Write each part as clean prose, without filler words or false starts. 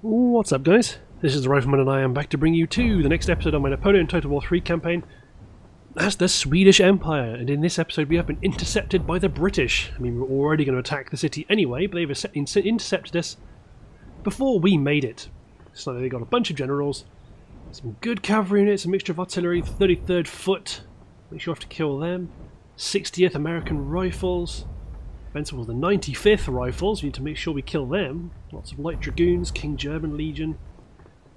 What's up, guys? This is the Rifleman, and I am back to bring you to the next episode of my Napoleon Total War 3 campaign. That's the Swedish Empire, and in this episode we have been intercepted by the British. I mean, we were already going to attack the city anyway, but they've intercepted us before we made it. So they got a bunch of generals, some good cavalry units, a mixture of artillery, 33rd Foot. Make sure you have to kill them. 60th American Rifles. Fencibles, the 95th Rifles, we need to make sure we kill them. Lots of Light Dragoons, King's German Legion,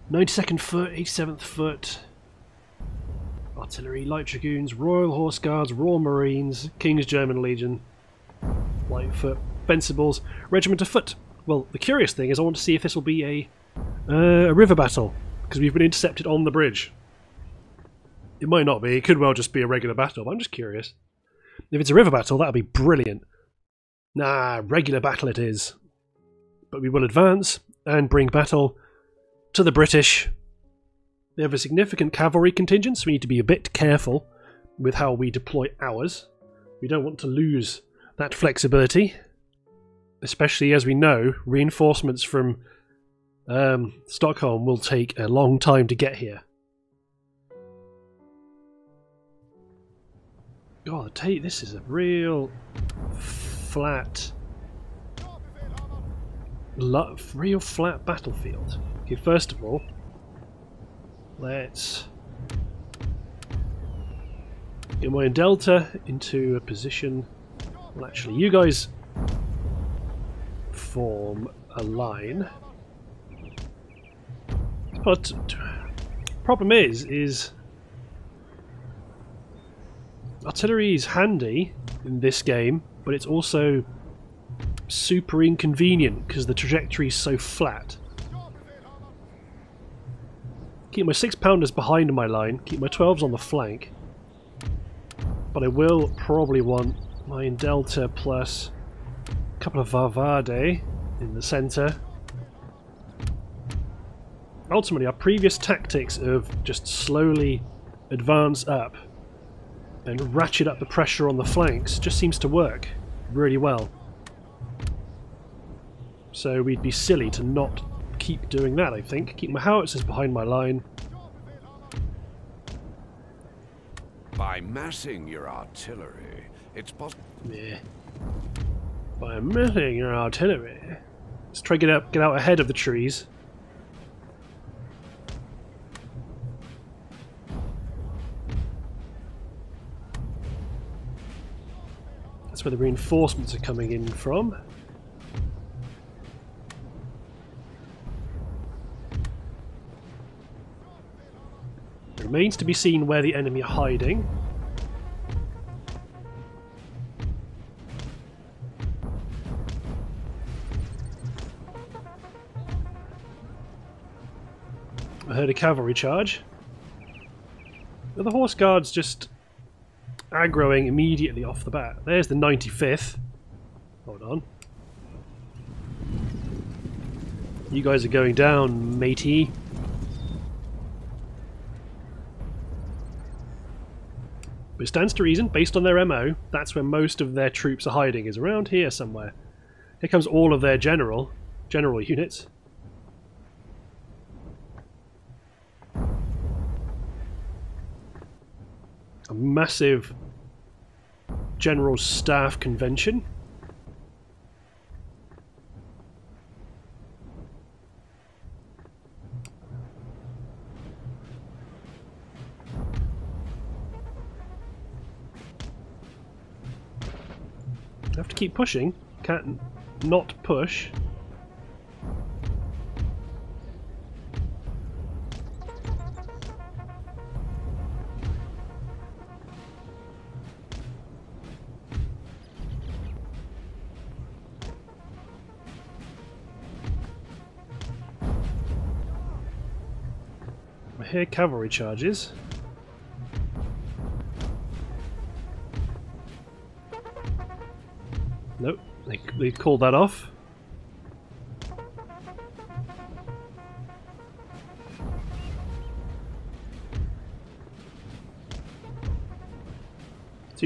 92nd Foot, 87th Foot, Artillery, Light Dragoons, Royal Horse Guards, Royal Marines, King's German Legion, Light Foot, Fencibles, Regiment of Foot. Well, the curious thing is I want to see if this will be a river battle, because we've been intercepted on the bridge. It might not be, it could well just be a regular battle, but I'm just curious. If it's a river battle, that'll be brilliant. Nah, regular battle it is. But we will advance and bring battle to the British. They have a significant cavalry contingent, so we need to be a bit careful with how we deploy ours. We don't want to lose that flexibility, especially as we know reinforcements from Stockholm will take a long time to get here. God, this is a real flat battlefield. Okay, first of all, let's get my Delta into a position. Well, actually, you guys form a line. But problem is artillery is handy in this game, but it's also super inconvenient because the trajectory is so flat. Keep my 6-pounders behind my line, keep my 12s on the flank, but I will probably want my Delta plus a couple of Varvade in the centre. Ultimately, our previous tactics of just slowly advance up and ratchet up the pressure on the flanks just seems to work really well. So we'd be silly to not keep doing that, I think. Keep my howitzers behind my line. By massing your artillery, it's possible. Yeah. By massing your artillery. Let's try to get out ahead of the trees. That's where the reinforcements are coming in from. It remains to be seen where the enemy are hiding. I heard a cavalry charge. Are the horse guards just aggroing immediately off the bat? There's the 95th. Hold on. You guys are going down, matey. But it stands to reason, based on their MO, that's where most of their troops are hiding, is around here somewhere. Here comes all of their general units. A massive general staff convention. I have to keep pushing. Can't not push. Here, cavalry charges. Nope, they called that off. To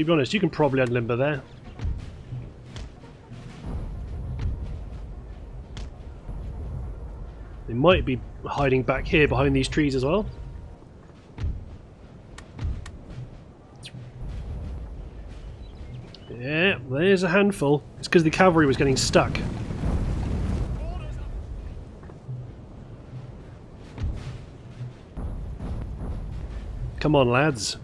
be honest, you can probably unlimber there. They might be hiding back here behind these trees as well. Yeah, there's a handful. It's because the cavalry was getting stuck. Come on, lads.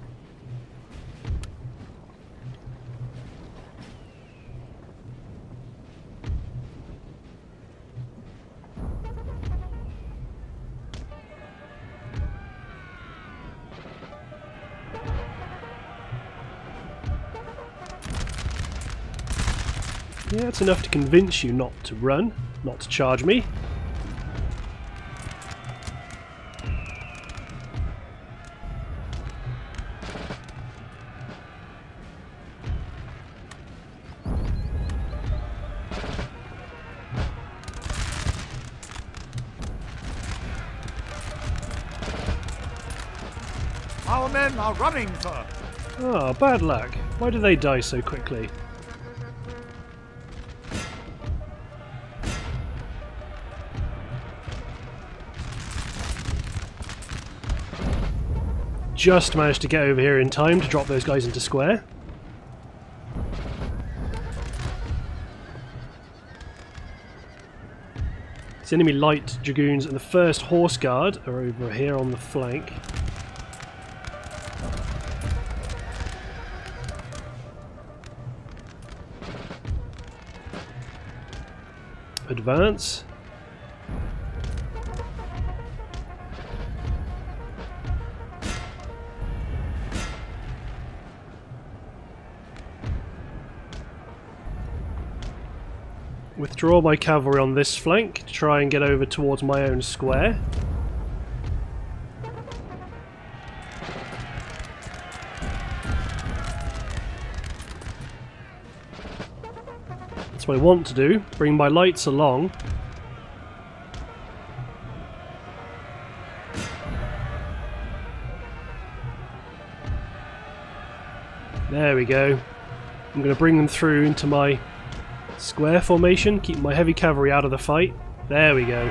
Yeah, it's enough to convince you not to run, not to charge me. Our men are running, sir. Ah, bad luck. Why do they die so quickly? Just managed to get over here in time to drop those guys into square. It's enemy light dragoons and the 1st Horse Guard are over here on the flank. Advance. Withdraw my cavalry on this flank to try and get over towards my own square. That's what I want to do, bring my lights along. There we go. I'm going to bring them through into my square formation, keep my heavy cavalry out of the fight. There we go.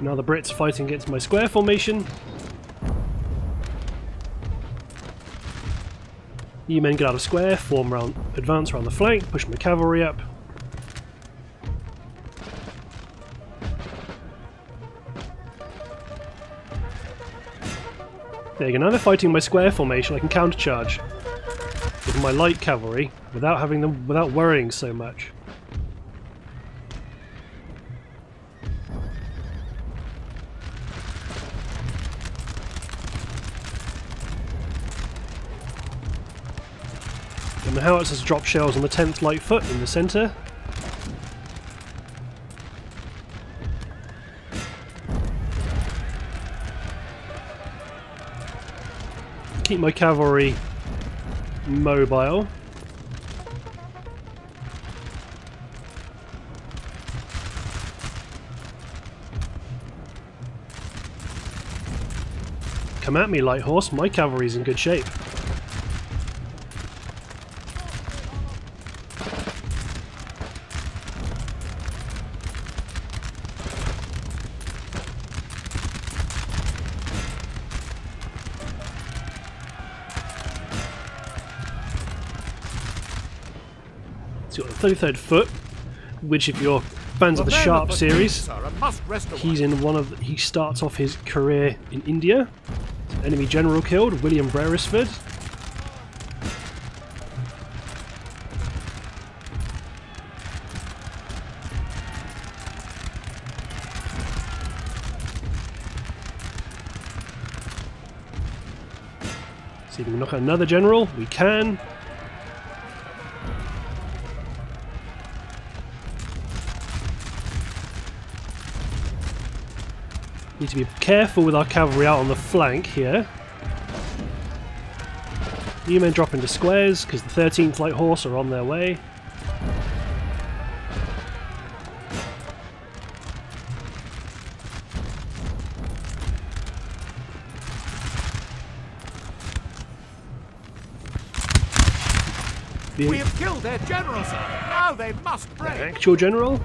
Now the Brits fighting against my square formation. You men get out of square, form round, advance around the flank, push my cavalry up. There you go, now they're fighting my square formation, I can countercharge with my light cavalry without having them, without worrying so much. And the howitzers drop shells on the 10th Light Foot in the centre. Keep my cavalry mobile. Come at me, light horse, my cavalry's in good shape. So you've got the 33rd Foot, which if you're fans of the Sharp series, he's in one of the, he starts off his career in India. Enemy general killed, William Beresford. See if we can knock another general, we can. Need to be careful with our cavalry out on the flank here. You men drop into squares because the 13th Light Horse are on their way. We have killed their general, sir. Now they must break. The actual general?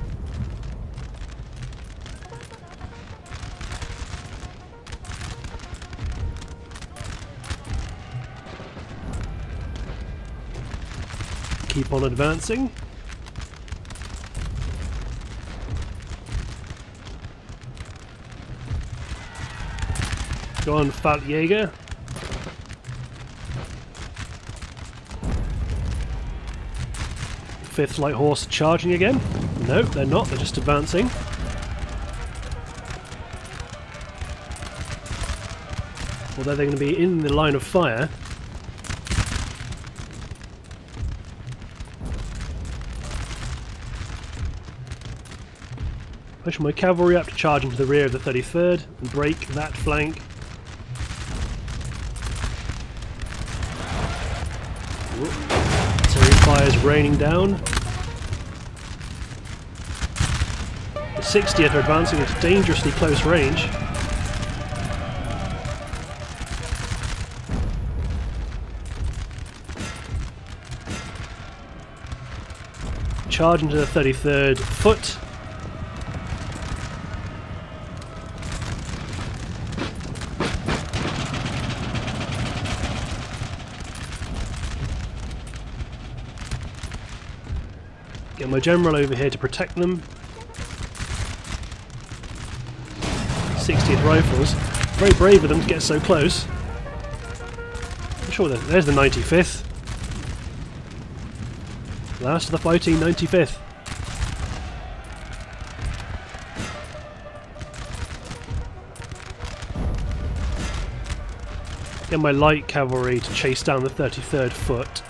Keep on advancing. Go on, fat Jaeger. Fifth Light Horse charging again? No, they're not, they're just advancing. Although they're going to be in the line of fire. Push my cavalry up to charge into the rear of the 33rd and break that flank. Artillery fire's raining down. The 60th are advancing at dangerously close range. Charge into the 33rd Foot. Get my general over here to protect them. 60th Rifles. Very brave of them to get so close. I'm sure there's the 95th. Last of the fighting 95th. Get my light cavalry to chase down the 33rd Foot.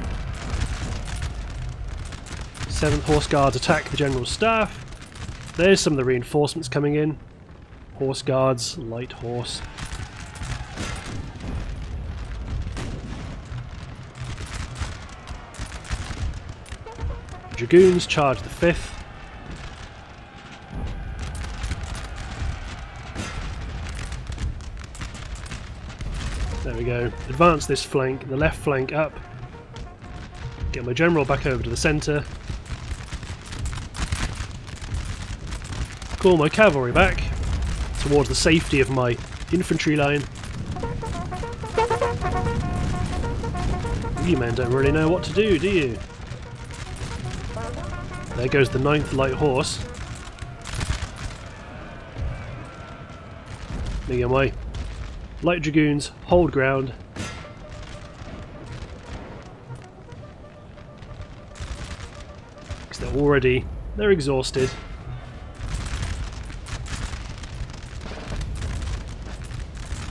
7th Horse Guards attack the General's staff. There's some of the reinforcements coming in. Horse Guards, Light Horse. Dragoons charge the 5th. There we go. Advance this flank, the left flank up. Get my General back over to the centre. Call my cavalry back towards the safety of my infantry line. You men don't really know what to do, do you? There goes the 9th Light Horse. There you go, my Light Dragoons hold ground. Because they're exhausted.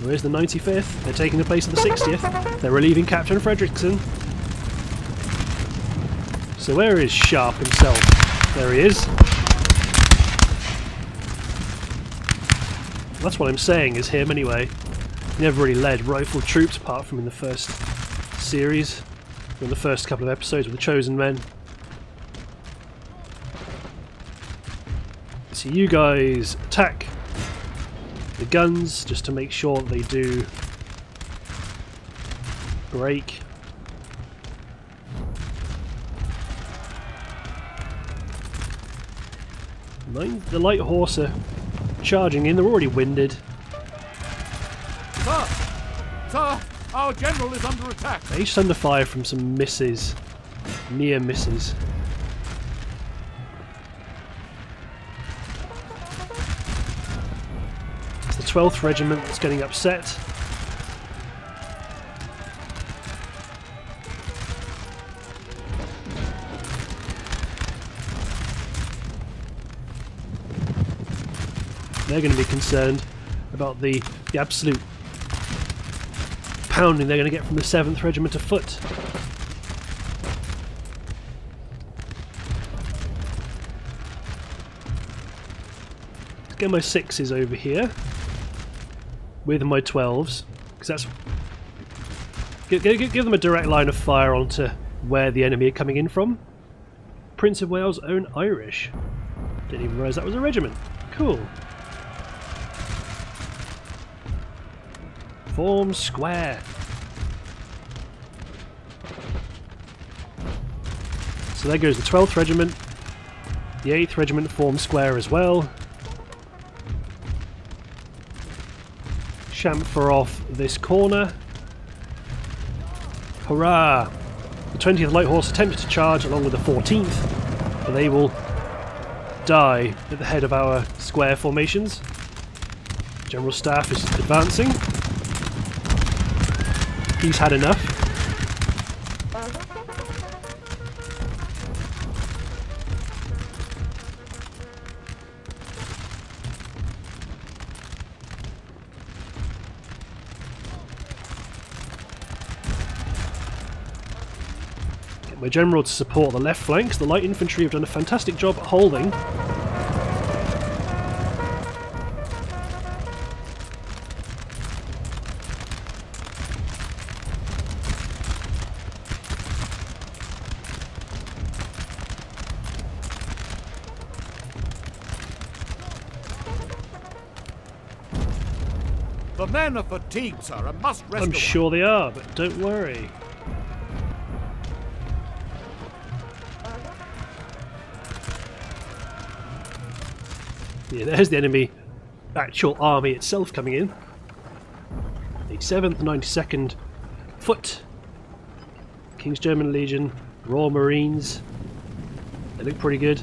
Where's the 95th? They're taking the place of the 60th. They're relieving Captain Fredrickson. So where is Sharp himself? There he is. That's what I'm saying is him anyway. He never really led rifle troops apart from in the first series, in the first couple of episodes with the Chosen Men. So you guys attack the guns just to make sure that they do break. The Light Horse are charging in, they're already winded. Sir! Sir! Our general is under attack! They're just under fire from some misses. Near misses. It's the 12th Regiment that's getting upset. They're going to be concerned about the absolute pounding they're going to get from the 7th Regiment of Foot. Let's get my 6s over here with my 12s, because that's give them a direct line of fire onto where the enemy are coming in from. Prince of Wales's Own Irish. Didn't even realise that was a regiment. Cool. Form square. So there goes the 12th Regiment. The 8th Regiment formed square as well. Chamfer off this corner. Hurrah! The 20th Light Horse attempts to charge along with the 14th, but they will die at the head of our square formations. General Staff is advancing. He's had enough. Get my general to support the left flanks. The light infantry have done a fantastic job holding. The men are fatigued, sir, and must rest. I'm sure they are, but don't worry. Yeah, there's the enemy actual army itself coming in. 87th, 92nd Foot, King's German Legion, Royal Marines. They look pretty good.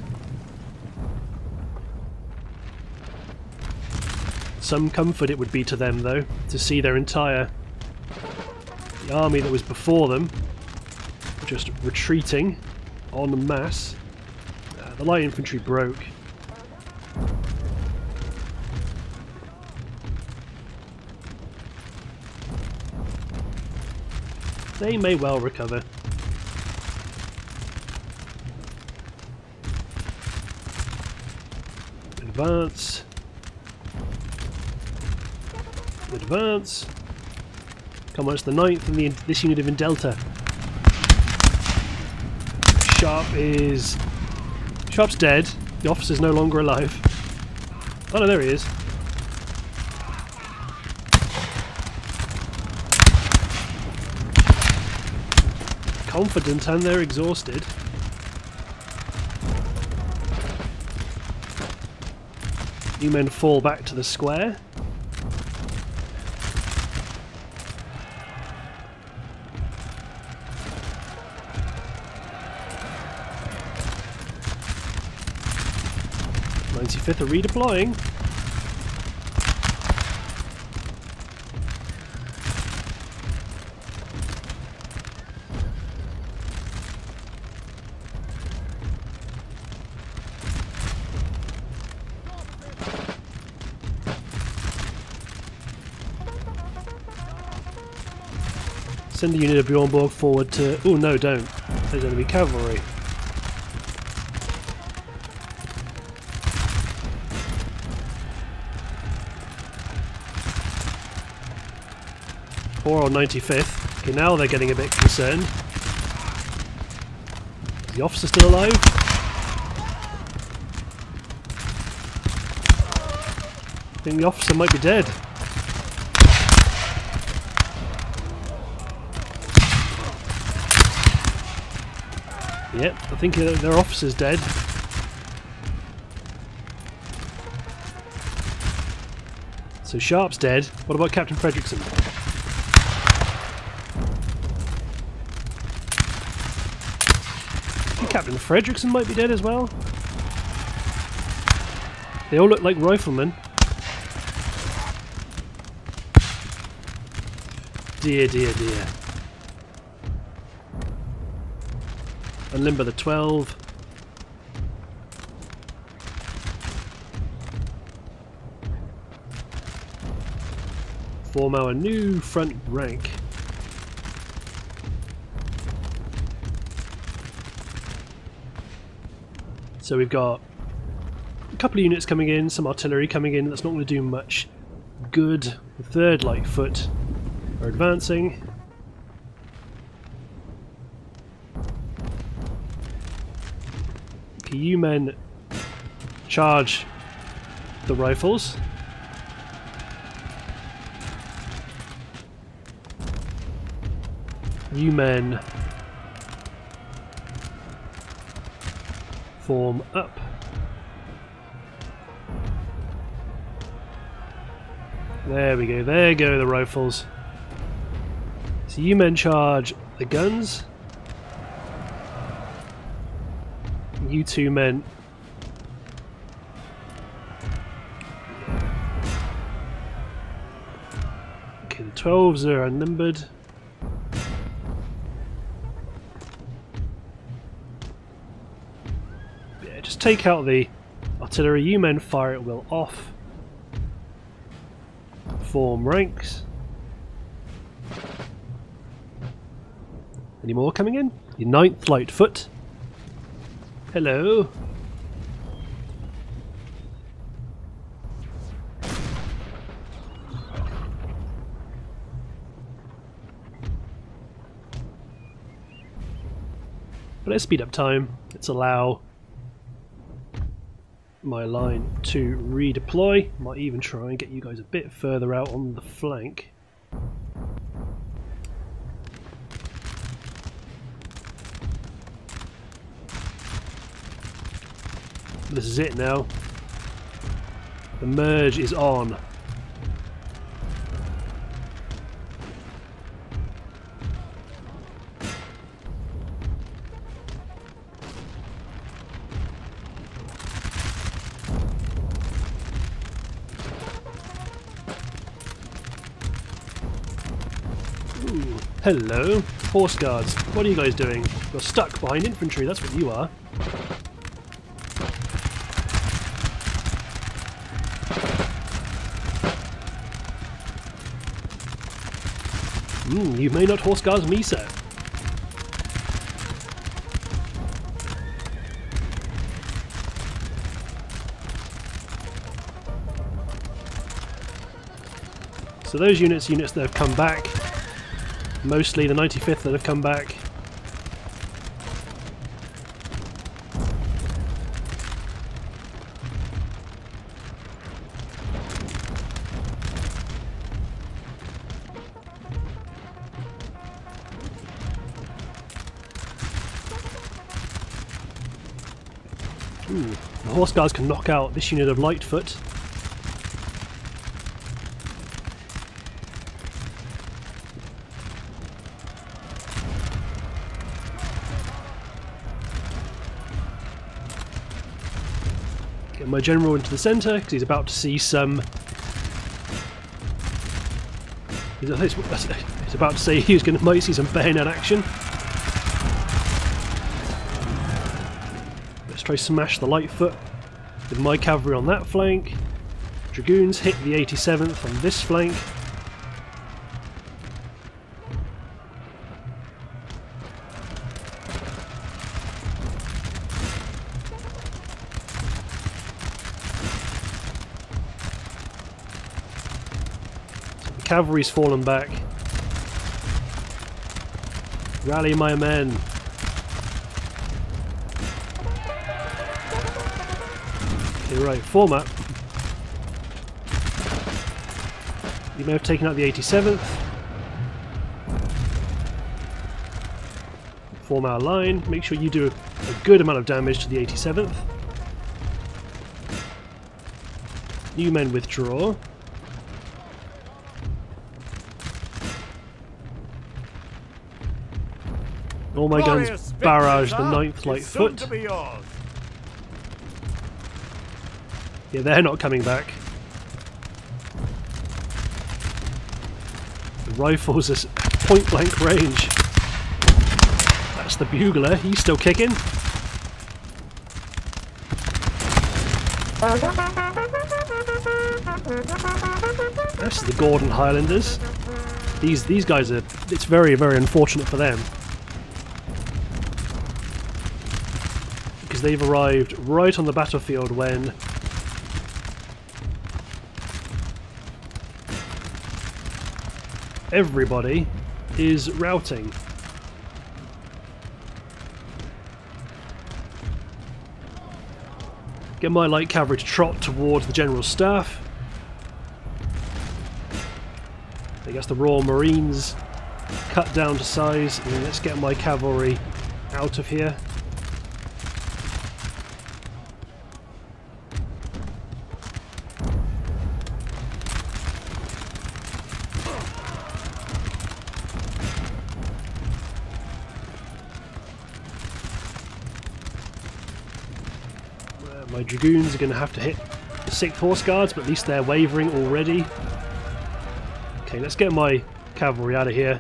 Some comfort it would be to them, though, to see their entire the army that was before them just retreating en masse. The light infantry broke. They may well recover. Advance. Advance. Come on, it's the 9th and this unit of in Delta. Sharp's dead. The officer's no longer alive. Oh no, there he is. Confident, and they're exhausted. New men fall back to the square. Fifth are redeploying. Send the unit of Bjornborg forward to... Oh no, don't. There's going to be cavalry. Or on 95th. Okay, now they're getting a bit concerned. Is the officer still alive? I think the officer might be dead. Yep, I think their officer's dead. So Sharp's dead. What about Captain Fredrickson? Captain Fredrickson might be dead as well. They all look like riflemen. Dear, dear, dear. Unlimber the 12. Form our new front rank. So we've got a couple of units coming in, some artillery coming in, that's not going to do much good. The 3rd Light Foot are advancing. PU men charge the rifles. U men form up. There we go, there go the rifles. So you men charge the guns. You two men . Okay, the 12s are unnumbered. Yeah, just take out the artillery, you men fire at will off. Form ranks. Any more coming in? Your 9th Light Foot. Hello. But let's speed up time. Let's allow my line to redeploy. Might even try and get you guys a bit further out on the flank. This is it now. The merge is on. Hello, Horse Guards. What are you guys doing? You're stuck behind infantry, that's what you are. You may not Horse Guards me, sir. So those units that have come back, mostly the 95th that have come back. Ooh, the Horse Guards can knock out this unit of Lightfoot. My general into the centre because he's about to see some. He's about to say he's going to might see some bayonet action. Let's try smash the Lightfoot with my cavalry on that flank. Dragoons hit the 87th on this flank. Cavalry's fallen back. Rally my men. Okay, right, form up. You may have taken out the 87th. Form our line. Make sure you do a good amount of damage to the 87th. New men withdraw. All my guns barrage the 9th Light Foot. Yeah, they're not coming back. The rifles is point blank range. That's the bugler, he's still kicking. That's the Gordon Highlanders. These guys are, it's very, very unfortunate for them. They've arrived right on the battlefield when everybody is routing. Get my light cavalry to trot towards the general staff. I guess the Royal Marines cut down to size, and let's get my cavalry out of here. My Dragoons are going to have to hit the 6th Horse Guards, but at least they're wavering already. Okay, let's get my cavalry out of here.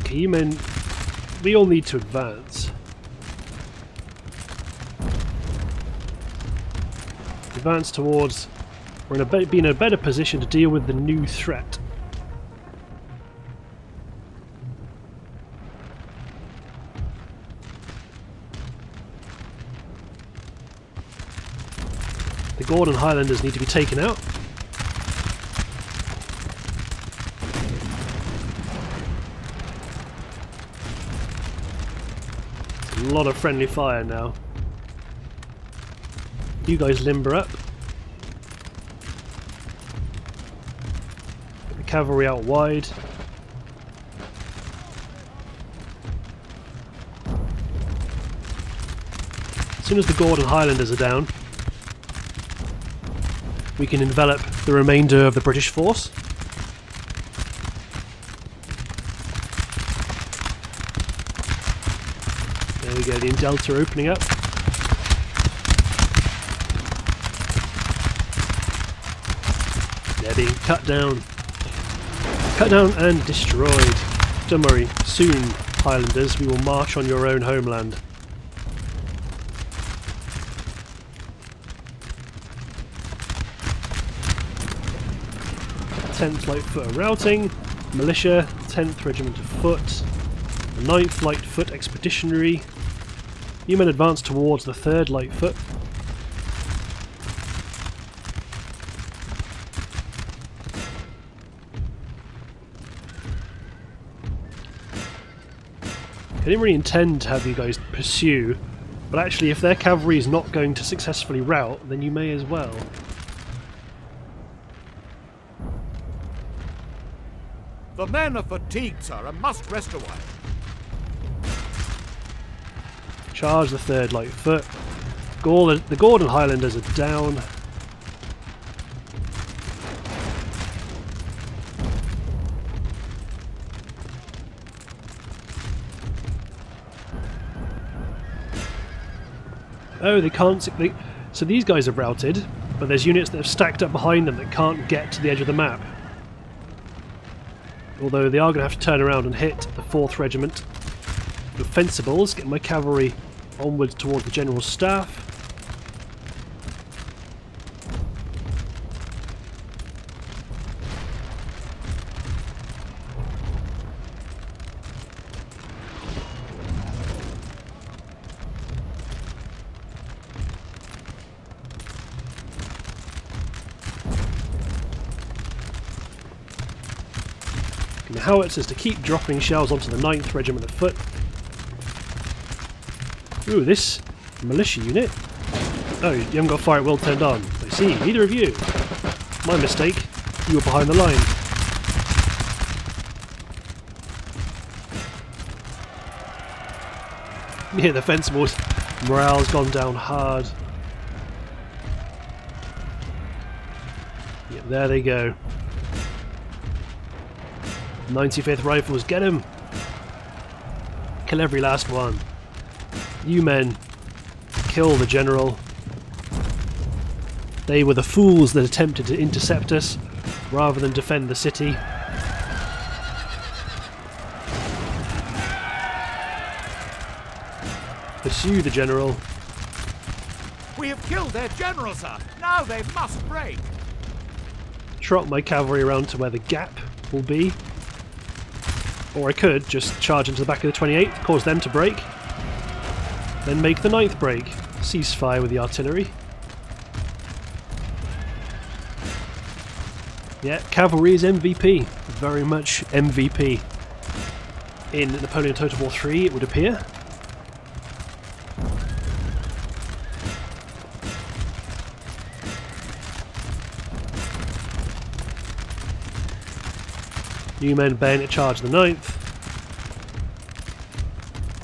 Okay, you men, we all need to advance. Advance towards, we're going to be in a better position to deal with the new threat. The Gordon Highlanders need to be taken out. It's a lot of friendly fire now. You guys limber up. Get the cavalry out wide. As soon as the Gordon Highlanders are down, we can envelop the remainder of the British force. There we go, the Indelta are opening up. Being cut down and destroyed. Don't worry, soon, Highlanders, we will march on your own homeland. Tenth Light Foot are routing, militia, 10th Regiment of Foot, 9th Light Foot Expeditionary. You men advance towards the 3rd Light Foot. I didn't really intend to have you guys pursue, but actually if their cavalry is not going to successfully rout, then you may as well. The men are fatigued, sir, and must rest a while. Charge the 3rd Light Foot. The Gordon Highlanders are down. Oh, they can't... So these guys are routed, but there's units that have stacked up behind them that can't get to the edge of the map. Although they are going to have to turn around and hit the 4th Regiment. The Fencibles, get my cavalry onwards towards the General Staff. Howitzers to keep dropping shells onto the 9th Regiment of Foot. Ooh, this militia unit. Oh, you haven't got fire at will turned on. I see, neither of you. My mistake, you were behind the line. Yeah, the Fencibles. Morale's gone down hard. Yep, there they go. 95th Rifles, get him! Kill every last one. You men, kill the general. They were the fools that attempted to intercept us rather than defend the city. Pursue the general. We have killed their general, sir. Now they must break. Trot my cavalry around to where the gap will be. Or I could just charge into the back of the 28th, cause them to break, then make the 9th break. Cease fire with the artillery. Yeah, cavalry is MVP. Very much MVP. In Napoleon Total War 3, it would appear. You men bayonet charge the 9th.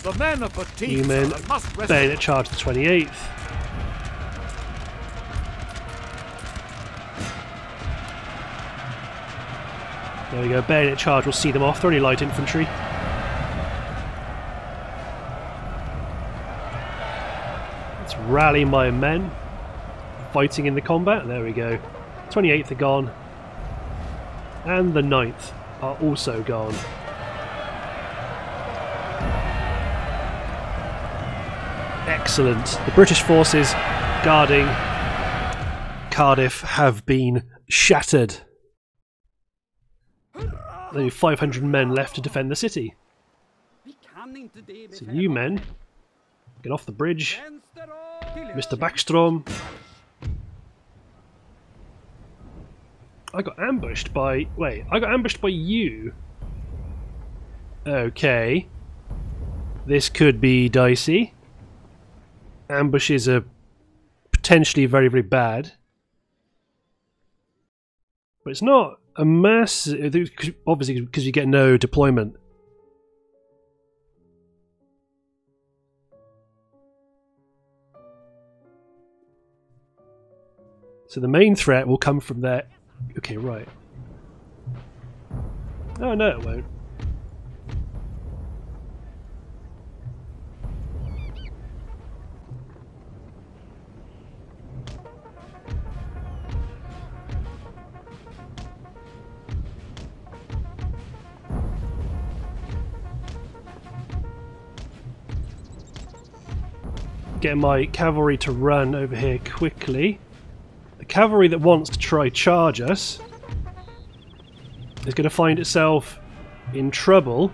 The men are fatigued, you men bayonet charge the 28th. There we go, bayonet charge will see them off. They're only light infantry. Let's rally my men. Fighting in the combat. There we go. 28th are gone. And the 9th are also gone. Excellent. The British forces guarding Cardiff have been shattered. Only 500 men left to defend the city. So you men, get off the bridge. Mr. Backstrom. I got ambushed by... Wait, I got ambushed by you. Okay. This could be dicey. Ambushes are potentially very, very bad. But it's not a mass... Obviously, because you get no deployment. So the main threat will come from there. Okay, right. Oh, no, it won't. Get my cavalry to run over here quickly. The cavalry that wants to try charge us is going to find itself in trouble,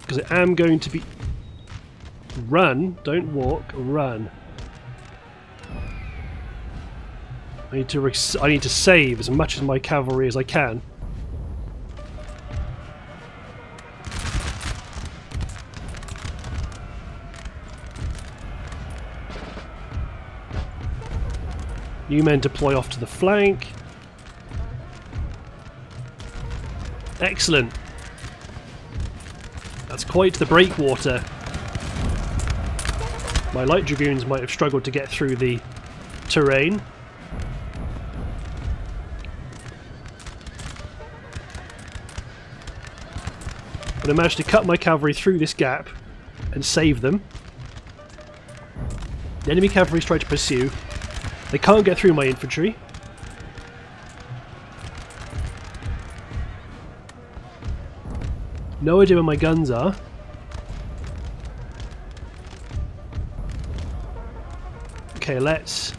because I am going to be... Run, don't walk, run. I need to save as much of my cavalry as I can. You men deploy off to the flank. Excellent. That's quite the breakwater. My light dragoons might have struggled to get through the terrain. But I managed to cut my cavalry through this gap and save them. The enemy cavalry's tried to pursue. They can't get through my infantry. No idea where my guns are. Okay, let's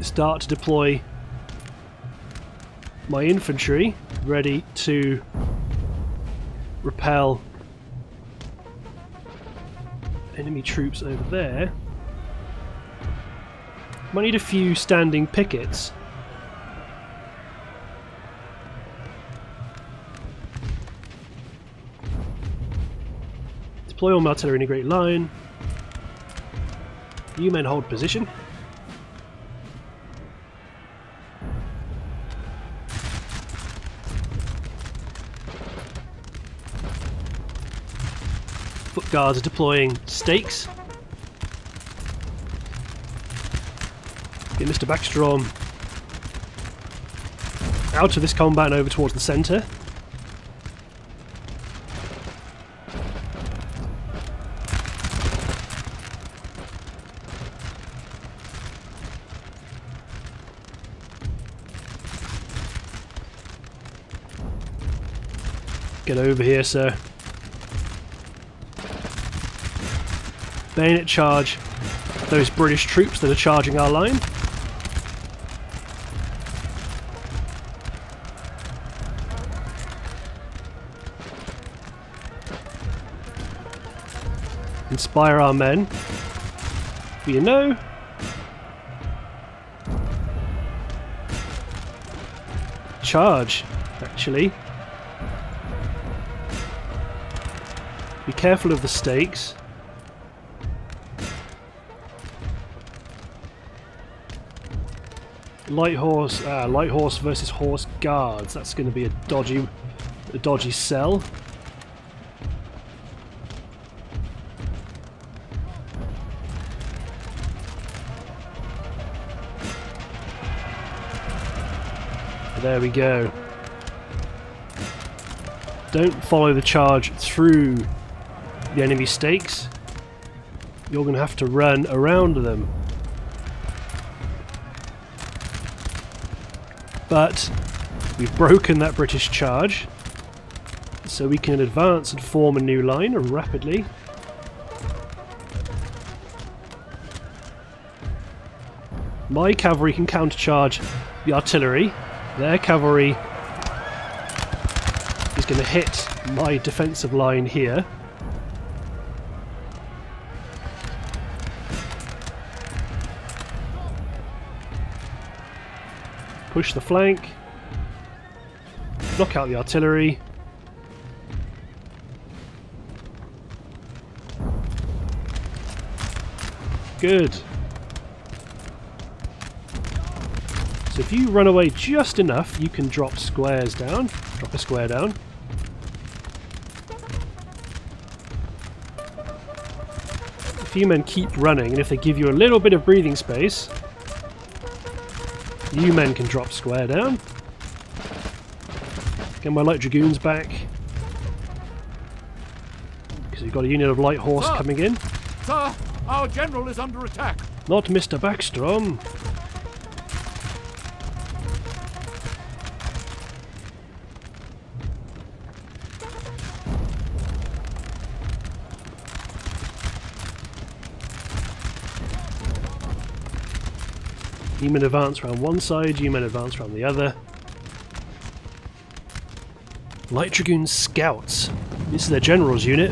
start to deploy my infantry, ready to repel enemy troops over there. Might need a few standing pickets. Deploy all my artillery in a great line. You men hold position. Foot guards are deploying stakes. Mr. Backstrom out of this combat and over towards the centre. Get over here, sir. Bayonet charge those British troops that are charging our line. Inspire our men. You know. Charge, actually. Be careful of the stakes. Light horse versus horse guards. That's going to be a dodgy sell. There we go. Don't follow the charge through the enemy stakes. You're going to have to run around them. But we've broken that British charge, so we can advance and form a new line rapidly. My cavalry can countercharge the artillery. Their cavalry is going to hit my defensive line here. Push the flank, knock out the artillery. Good. So if you run away just enough, you can drop squares down. Drop a square down. A few men keep running, and if they give you a little bit of breathing space, you men can drop square down. Get my light dragoons back. Because we've got a unit of light horse coming in. Sir, our general is under attack. Not Mr. Backstrom. You men advance round one side, you men advance round the other. Light Dragoon Scouts. This is their general's unit.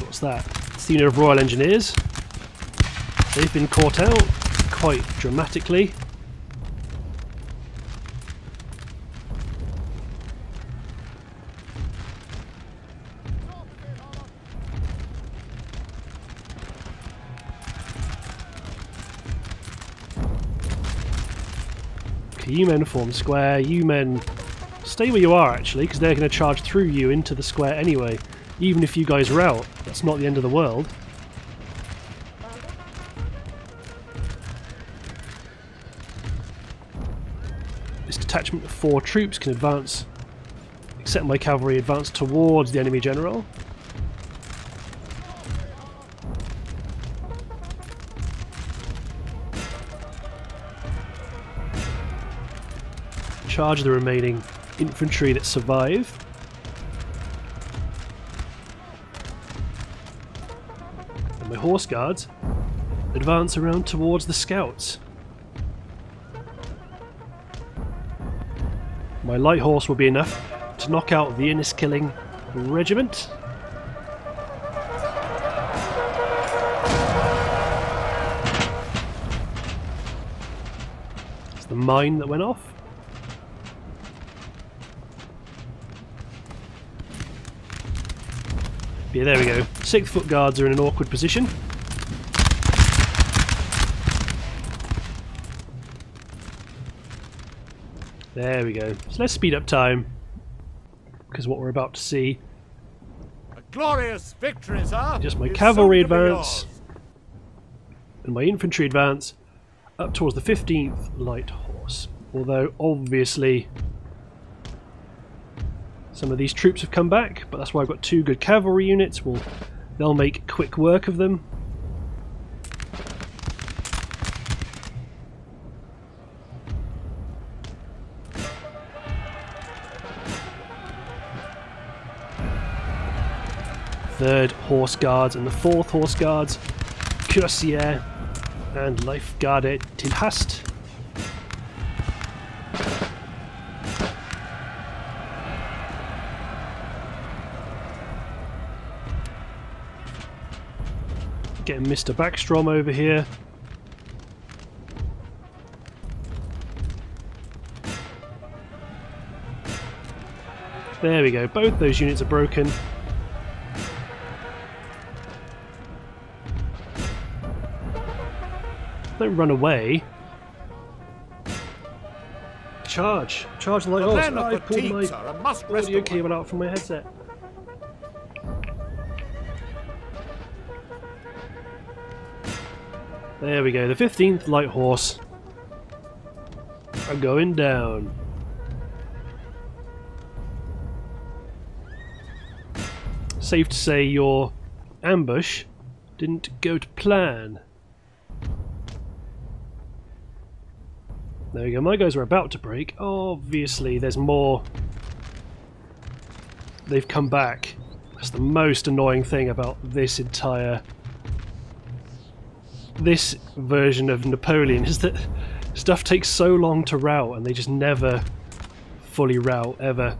So what's that? It's the unit of Royal Engineers. They've been caught out quite dramatically. You men form square, you men stay where you are actually, because they're going to charge through you into the square anyway. Even if you guys rout, that's not the end of the world. This detachment of 4 troops can advance, except my cavalry advance towards the enemy general. Charge the remaining infantry that survive. And my horse guards advance around towards the scouts. My light horse will be enough to knock out the Inniskilling regiment. It's the mine that went off. Yeah, there we go. 6th Foot Guards are in an awkward position. There we go. So let's speed up time, because what we're about to see. A glorious victory, sir. Just my cavalry advance and my infantry advance up towards the 15th Light Horse. Although obviously some of these troops have come back, but that's why I've got 2 good cavalry units. They'll make quick work of them. Third Horse Guards and the Fourth Horse Guards, Cuirassier and Leibgarde till Hast. Getting Mr. Backstrom over here. There we go. Both those units are broken. Don't run away. Charge. Charge the light horse. I pulled my audio cable out from my headset. There we go, the 15th Light Horse are going down. Safe to say your ambush didn't go to plan. There we go, my guys were about to break. Obviously there's more. They've come back. That's the most annoying thing about this entire... this version of Napoleon, is that stuff takes so long to rout and they just never fully rout, ever.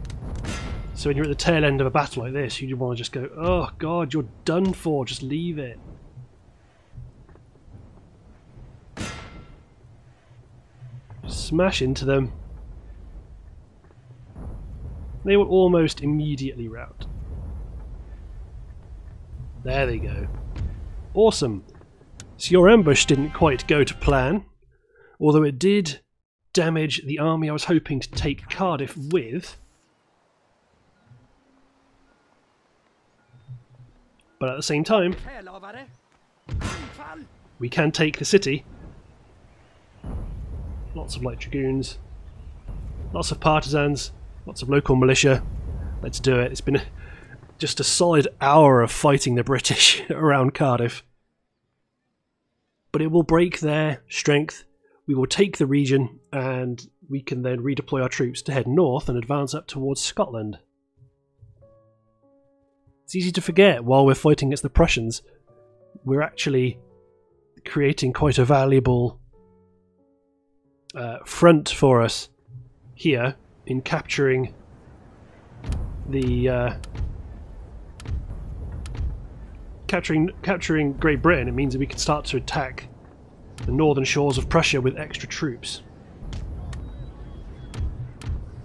So when you're at the tail end of a battle like this, you want to just go, oh god, you're done for, just leave it. Smash into them. They will almost immediately rout. There they go. Awesome. So your ambush didn't quite go to plan, although it did damage the army I was hoping to take Cardiff with. But at the same time, we can take the city. Lots of light dragoons, lots of partisans, lots of local militia. Let's do it. It's been just a solid hour of fighting the British around Cardiff. But it will break their strength. We will take the region and we can then redeploy our troops to head north and advance up towards Scotland. It's easy to forget while we're fighting against the Prussians, we're actually creating quite a valuable front for us here in capturing the capturing Great Britain. It means that we can start to attack the northern shores of Prussia with extra troops.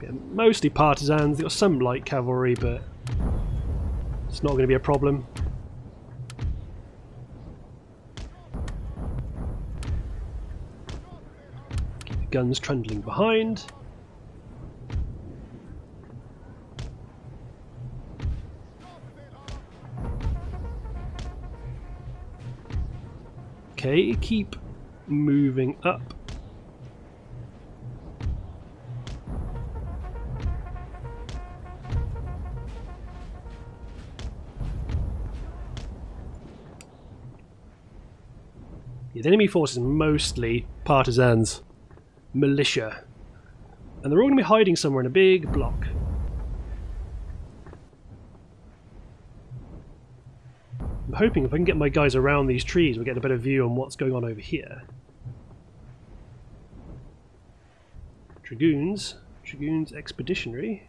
Yeah, mostly partisans. They've got some light cavalry, but it's not going to be a problem. Guns trundling behind. Okay, keep moving up. The enemy force is mostly partisans. Militia, and they're all going to be hiding somewhere in a big block. I'm hoping if I can get my guys around these trees we'll get a better view on what's going on over here. Dragoons, Dragoons Expeditionary.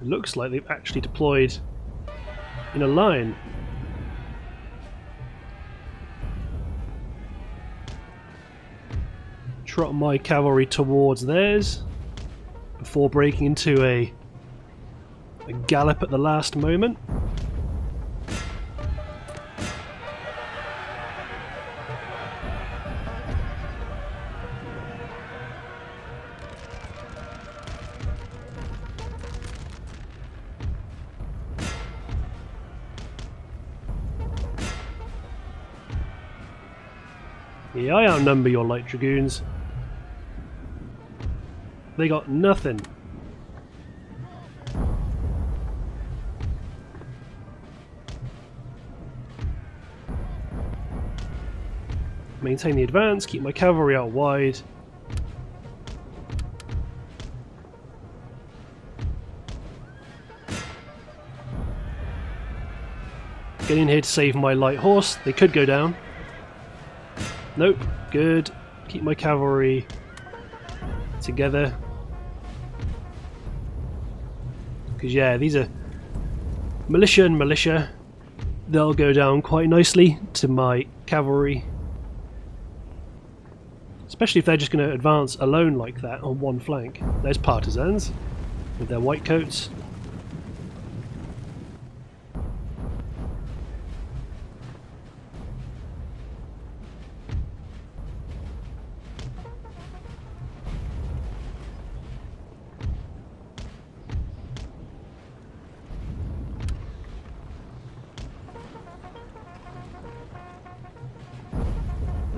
Looks like they've actually deployed in a line. Trot my cavalry towards theirs before breaking into a gallop at the last moment. Yeah, I outnumber your light dragoons. They got nothing. Maintain the advance, keep my cavalry out wide. Get in here to save my light horse. They could go down. Nope, good. Keep my cavalry together. Because yeah, these are militia and militia. They'll go down quite nicely to my cavalry. Especially if they're just going to advance alone like that on one flank. There's partisans with their white coats.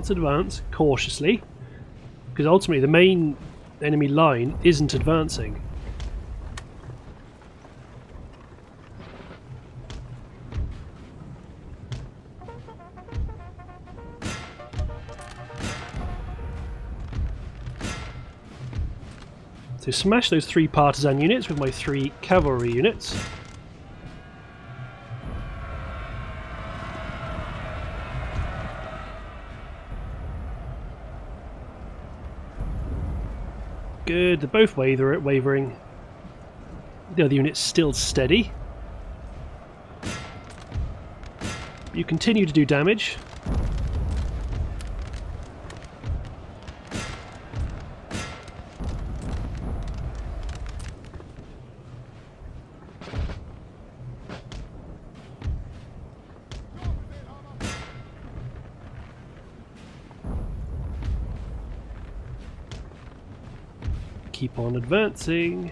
Let's advance cautiously, because ultimately the main enemy line isn't advancing. So smash those three partisan units with my three cavalry units. Good, they're both wavering. The other unit's still steady. You continue to do damage. Keep on advancing.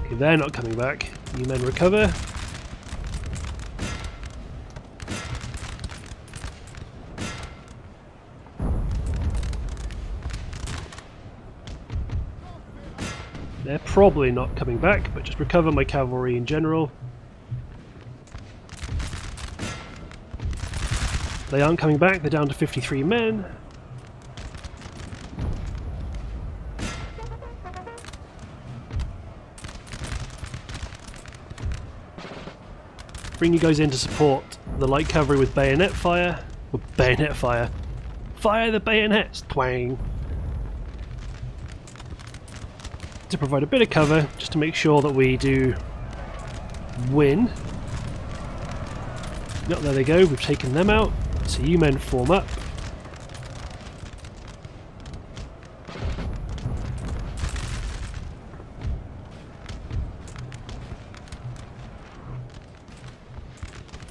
Okay, they're not coming back. You men recover. They're probably not coming back, but just recover my cavalry in general. They aren't coming back, they're down to 53 men. Bring you guys in to support the light cavalry with bayonet fire. With bayonet fire. Fire the bayonets! Twang! To provide a bit of cover, just to make sure that we do win. No, there they go, we've taken them out. So you men form up.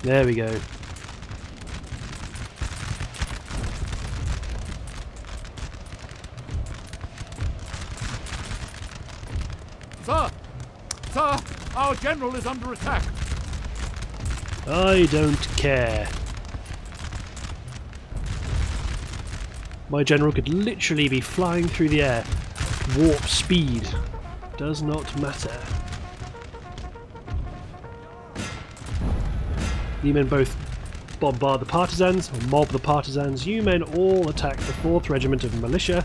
There we go. Sir! Sir! Our general is under attack! I don't care. My general could literally be flying through the air. Warp speed does not matter. You men both bombard the partisans, or mob the partisans. You men all attack the 4th Regiment of Militia.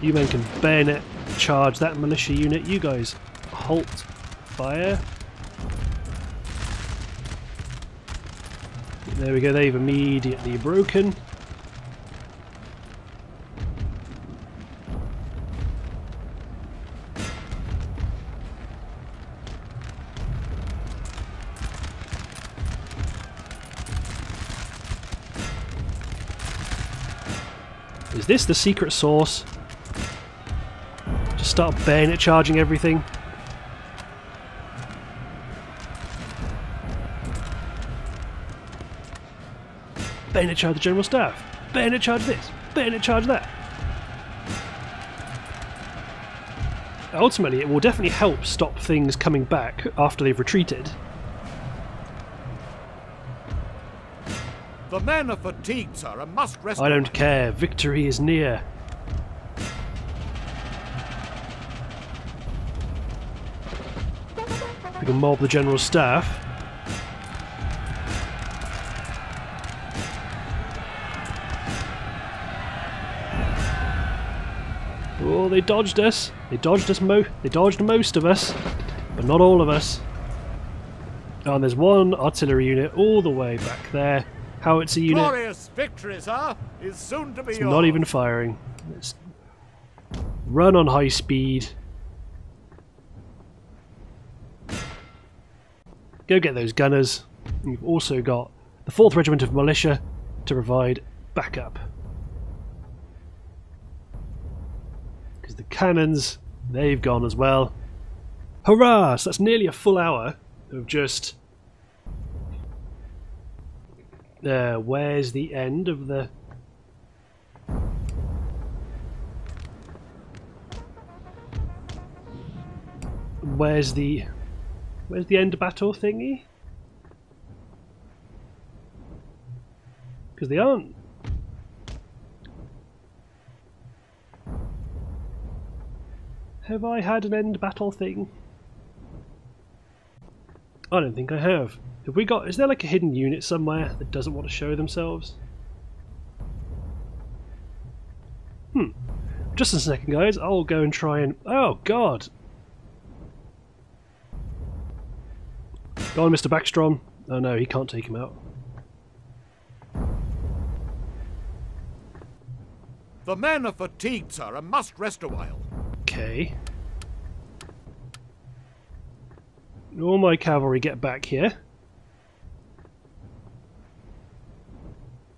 You men can bayonet charge that militia unit. You guys halt fire. There we go, they've immediately broken. Is this the secret sauce? Just start bayonet charging everything. Bayonet charge the general staff. Bayonet charge this. Bayonet charge that. Ultimately, it will definitely help stop things coming back after they've retreated. The men are fatigued, sir, and must rest. I don't care. Victory is near. We can mob the general staff. Oh, they dodged us. They dodged most of us, but not all of us. Oh, and there's one artillery unit all the way back there. Howitzer unit. Glorious victory, sir, is soon to be yours. It's not even firing. Let's run on high speed. Go get those gunners. You've also got the 4th Regiment of Militia to provide backup. The cannons, they've gone as well. Hurrah! So that's nearly a full hour of just... Where's the end of the... Where's the end battle thingy? Because they aren't. Have I had an end battle thing? I don't think I have. Have we got... Is there like a hidden unit somewhere that doesn't want to show themselves? Hmm. Just a second, guys. I'll go and try and... Oh, God! Go on, Mr. Backstrom. Oh, no, he can't take him out. The men are fatigued, sir, and must rest a while. Okay. All my cavalry get back here.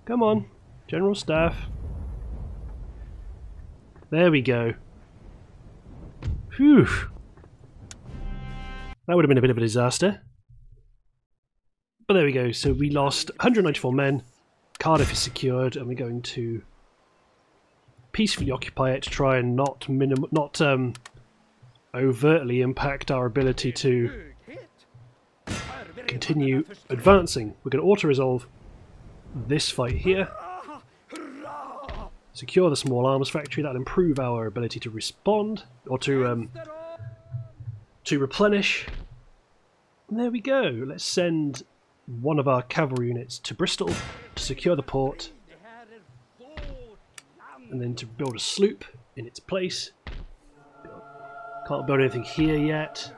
Come on, General Staff. There we go. Phew. That would have been a bit of a disaster. But there we go. So we lost 194 men. Cardiff is secured, and we're going to peacefully occupy it to try and not overtly impact our ability to continue advancing. We're going to auto-resolve this fight here. Secure the small arms factory. That'll improve our ability to respond or to replenish. And there we go. Let's send one of our cavalry units to Bristol to secure the port, and then to build a sloop in its place. Can't build anything here yet.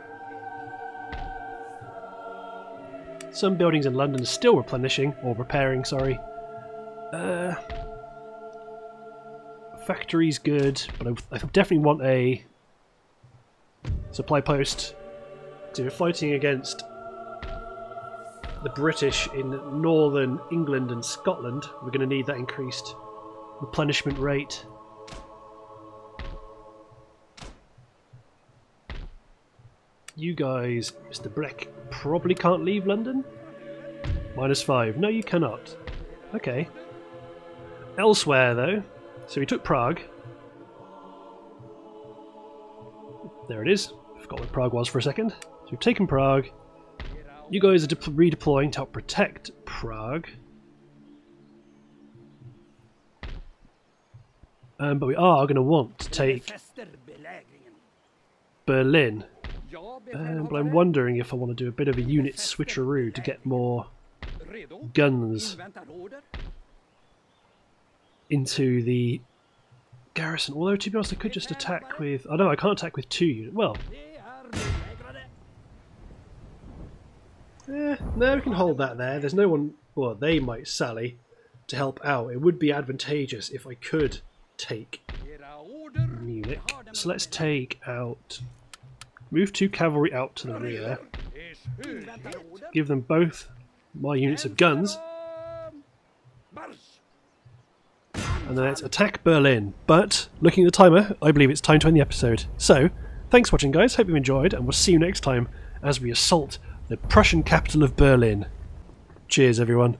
Some buildings in London are still replenishing, or repairing, sorry. Factory's good, but I definitely want a supply post. So we're fighting against the British in Northern England and Scotland. We're going to need that increased replenishment rate. You guys, Mr. Breck, probably can't leave London. -5. No, you cannot. Okay. Elsewhere, though. So we took Prague. There it is. I forgot what Prague was for a second. So we've taken Prague. You guys are redeploying to help protect Prague. But we are going to want to take Berlin. But I'm wondering if I want to do a bit of a unit switcheroo to get more guns into the garrison. Although, to be honest, I could just attack with... Oh no, I can't attack with 2 units. Well... no, we can hold that there. There's no one... Well, they might sally to help out. It would be advantageous if I could take Munich. So let's take out... Move 2 cavalry out to the rear. Give them both my units of guns. And then let's attack Berlin. But, looking at the timer, I believe it's time to end the episode. So, thanks for watching, guys. Hope you enjoyed, and we'll see you next time as we assault the Prussian capital of Berlin. Cheers, everyone.